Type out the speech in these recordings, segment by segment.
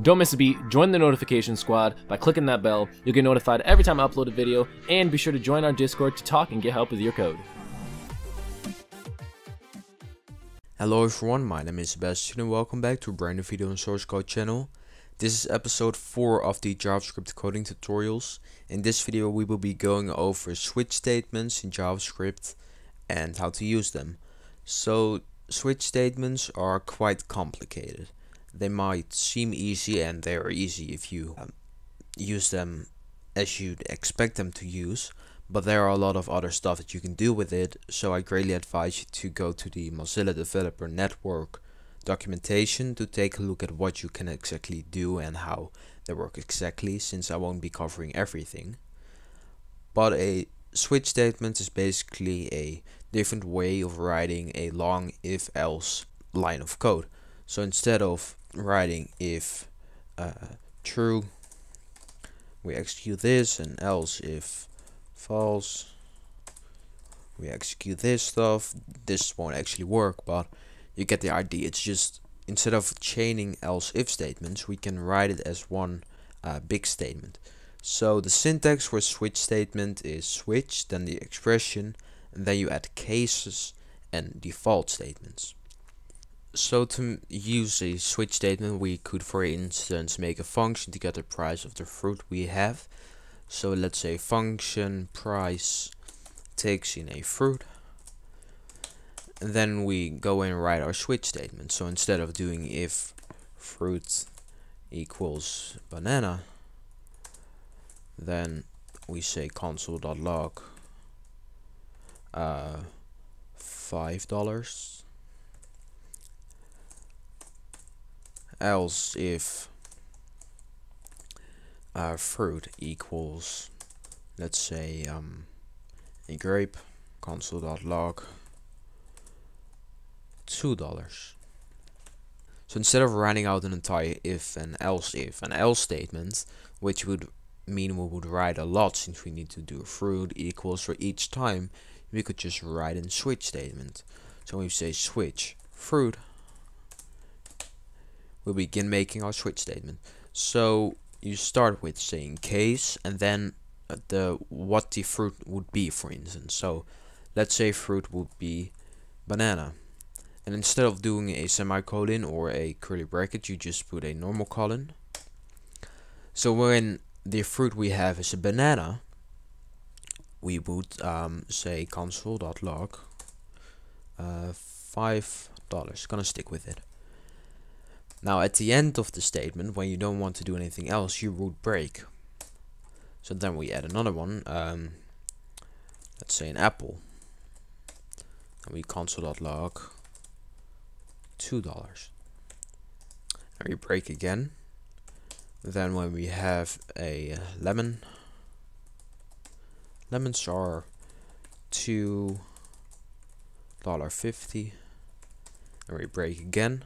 Don't miss a beat, join the notification squad by clicking that bell. You'll get notified every time I upload a video, and be sure to join our Discord to talk and get help with your code. Hello everyone, my name is Sebastian and welcome back to a brand new video on Source Code channel. This is episode 4 of the JavaScript coding tutorials. In this video we will be going over switch statements in JavaScript and how to use them. So switch statements are quite complicated. They might seem easy, and they are easy if you use them as you'd expect them to use, but there are a lot of other stuff that you can do with it, so I greatly advise you to go to the Mozilla Developer Network documentation to take a look at what you can exactly do and how they work exactly, since I won't be covering everything. But a switch statement is basically a different way of writing a long if-else line of code. So instead of writing if true, we execute this, and else if false, we execute this stuff. This won't actually work, but you get the idea. It's just instead of chaining else if statements, we can write it as one big statement. So the syntax for switch statement is switch, then the expression, and then you add cases and default statements. So to use a switch statement, we could, for instance, make a function to get the price of the fruit we have. So let's say function price takes in a fruit. And then we go and write our switch statement. So instead of doing if fruit equals banana, then we say console.log $5. Else if fruit equals, let's say, a grape, console.log $2. So instead of writing out an entire if and else statement, which would mean we would write a lot since we need to do fruit equals for each time, we could just write a switch statement. So we say switch fruit, we'll begin making our switch statement. So you start with saying case, and then what the fruit would be, for instance. So let's say fruit would be banana, and instead of doing a semicolon or a curly bracket, you just put a normal colon. So when the fruit we have is a banana, we would say console.log $5. Gonna stick with it. Now at the end of the statement, when you don't want to do anything else, you would break. So then we add another one, let's say an apple, and we console.log $2, and we break again. Then when we have a lemon, lemons are $2.50, and we break again.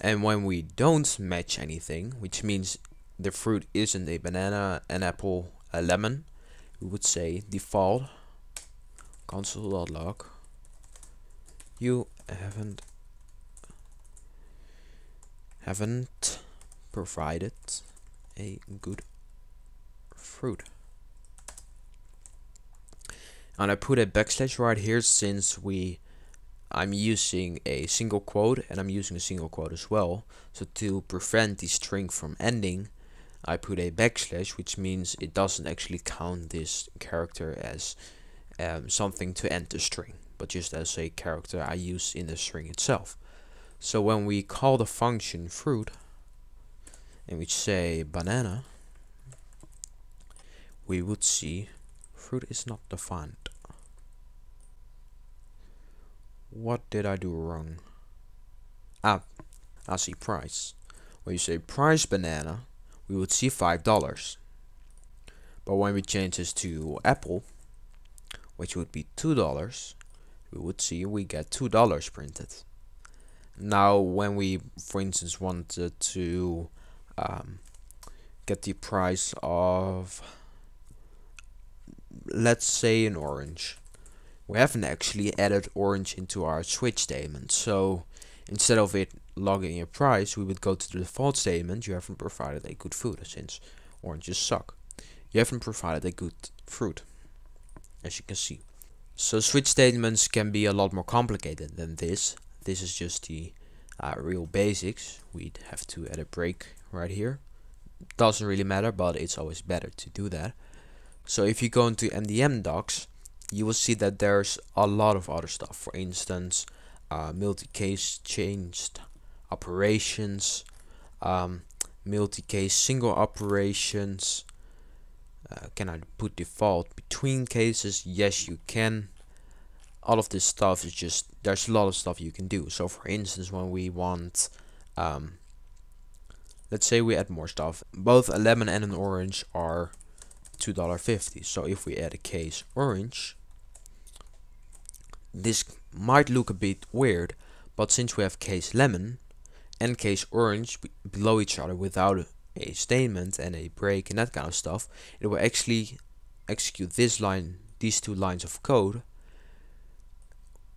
And when we don't match anything, which means the fruit isn't a banana, an apple, a lemon, we would say default console.log you haven't provided a good fruit. And I put a backslash right here since I'm using a single quote, and I'm using a single quote as well. So to prevent the string from ending, I put a backslash, which means it doesn't actually count this character as something to end the string, but just as a character I use in the string itself. So when we call the function fruit, and we say banana, we would see fruit is not defined. What did I do wrong? Ah, I see price. When you say price banana, we would see $5. But when we change this to apple, which would be $2, we would see we get $2 printed. Now when we, for instance, wanted to get the price of let's say an orange. We haven't actually added orange into our switch statement, so instead of it logging your price, we would go to the default statement, you haven't provided a good food, since oranges suck. You haven't provided a good fruit, as you can see. So switch statements can be a lot more complicated than this. This is just the real basics. We'd have to add a break right here. Doesn't really matter, but it's always better to do that. So if you go into MDM docs, you will see that there's a lot of other stuff. For instance, multi-case changed operations, multi-case single operations. Can I put default between cases? Yes, you can. All of this stuff is just, there's a lot of stuff you can do. So for instance, when we want, let's say we add more stuff. Both a lemon and an orange are $2.50. So if we add a case orange, this might look a bit weird, but since we have case lemon and case orange below each other without a statement and a break and that kind of stuff, it will actually execute this line, these two lines of code,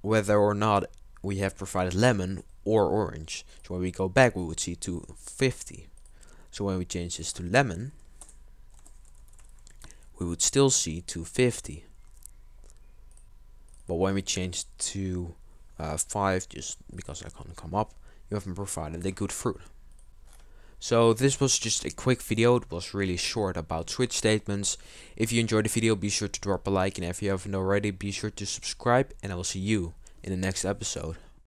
whether or not we have provided lemon or orange. So when we go back, we would see 250. So when we change this to lemon, we would still see 250. But when we change to 5, just because I can't come up, you haven't provided a good fruit. So this was just a quick video, it was really short about switch statements. If you enjoyed the video, be sure to drop a like, and if you haven't already, be sure to subscribe, and I will see you in the next episode.